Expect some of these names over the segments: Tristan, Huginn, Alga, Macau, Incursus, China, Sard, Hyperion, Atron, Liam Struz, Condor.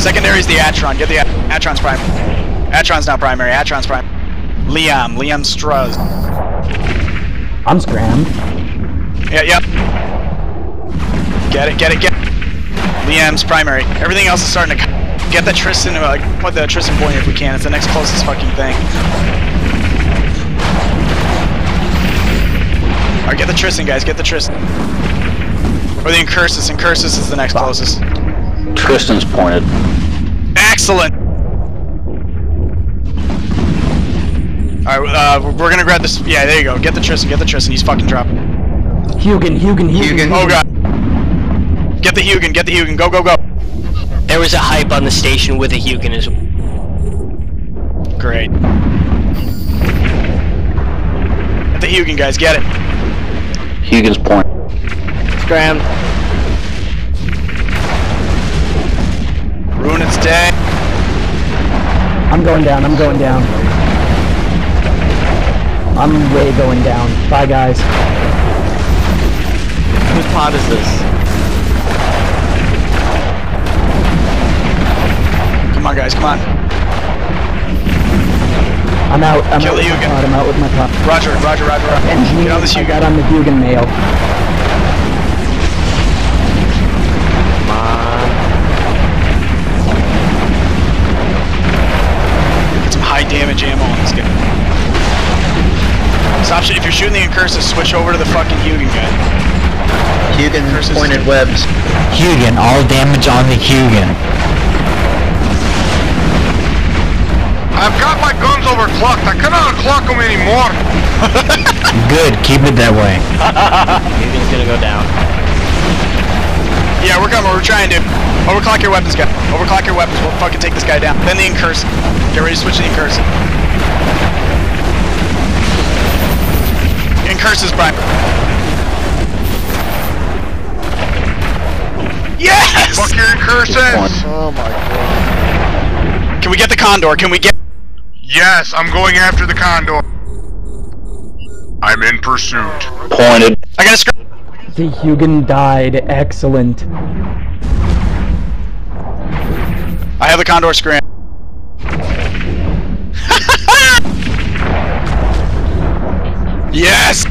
Secondary's the Atron. Get the Atron's prime. Atron's not primary. Atron's prime. Liam Struz. I'm scrammed. Yeah, yeah. Get it. Liam's primary. Everything else is starting to get the Tristan. Put the Tristan point if we can. It's the next closest fucking thing. Alright, get the Tristan, guys. Get the Tristan. Or the Incursus. Incursus is the next closest. Tristan's pointed. Excellent! Alright, we're gonna grab this. Yeah, there you go. Get the Tristan, He's fucking dropping. Huginn. Oh god. Get the Huginn, Go. There was a hype on the station with a Huginn as well. Great. Get the Huginn, guys. Get it. Huginn's point. Scram. Ruin its day. I'm going down. I'm way going down. Bye, guys. Whose pod is this? Come on, guys. Come on. I'm out with my pod. Roger. Engineer, get on this Huginn. I got on the Huginn mail. Damage ammo on this guy. Stop shit. If you're shooting the Incursus, switch over to the fucking Huginn guy. Huginn pointed webs. Huginn, all damage on the Huginn. I've got my guns overclocked. I cannot clock them anymore. Good, keep it that way. Huginn's gonna go down. Yeah, we're coming. We're trying to. Overclock your weapons, guy. Overclock your weapons. We'll fucking take this guy down. Then the Incursus. Get ready to switch to the Incursus. Incursus prime. Yes! Fuck your Incursus! Oh my god. Can we get the Condor? Yes, I'm going after the Condor. I'm in pursuit. Pointed. I got a screw. The Huginn died. Excellent. I have the Condor scram. Yes!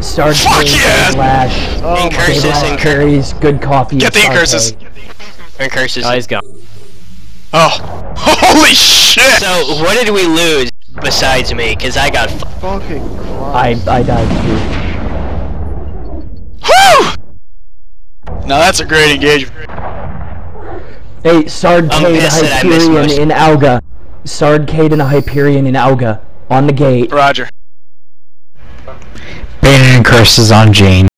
Sard Flash. Oh, Incursus. Good coffee. Get the Incursus. Oh, he's gone. Oh. Holy shit! So, what did we lose besides me? Because I got fucking Christ. I died too. Now that's a great engagement. Hey, Sard Cade Hyperion in Alga. Sard Cade and Hyperion in Alga. On the gate. Roger. Bannon and Curse is on Jane.